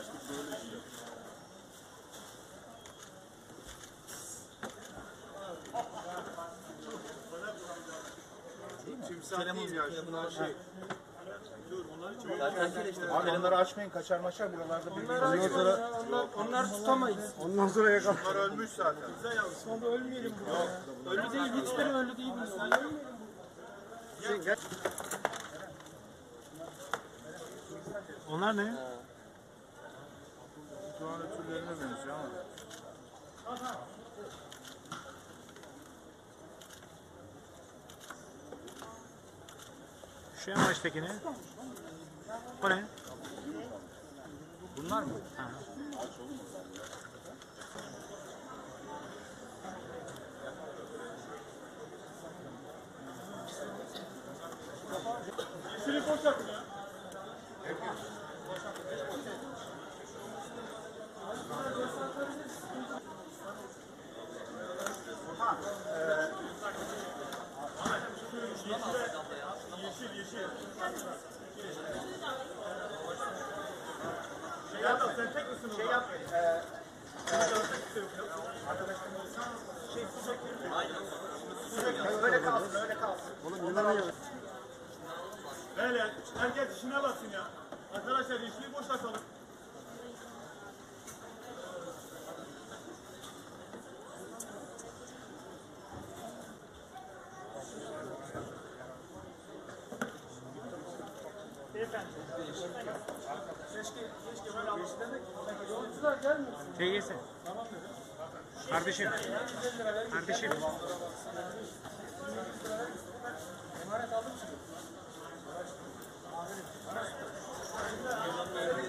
Artık böyle diyor. Timsah değil ya, şunlar şey. Abi onları açmayın, kaçar maçar buralarda. Onlar tutamayız. Ondan sonra yakalayın. Onlar ölmüş zaten. Sonra ölmeyelim burada. Ölü değil, hiçbiri ölü değil. Sen gel. Onlar ne? Soğan türlerine benziyor ama. Şu en baştakini. Bu ne? Bunlar mı? Ha. Şurayı boş yapın ya. Öyle kalsın, öyle kalsın. Böyle, herkes işine baksın ya. Arkadaşlar işliği boşlatalım. Keşke böyle alıştırdık. Yolcular gelmiyor. TGS. Tamam dedim. Kardeşim. Kardeşim. Emanet aldım şimdi.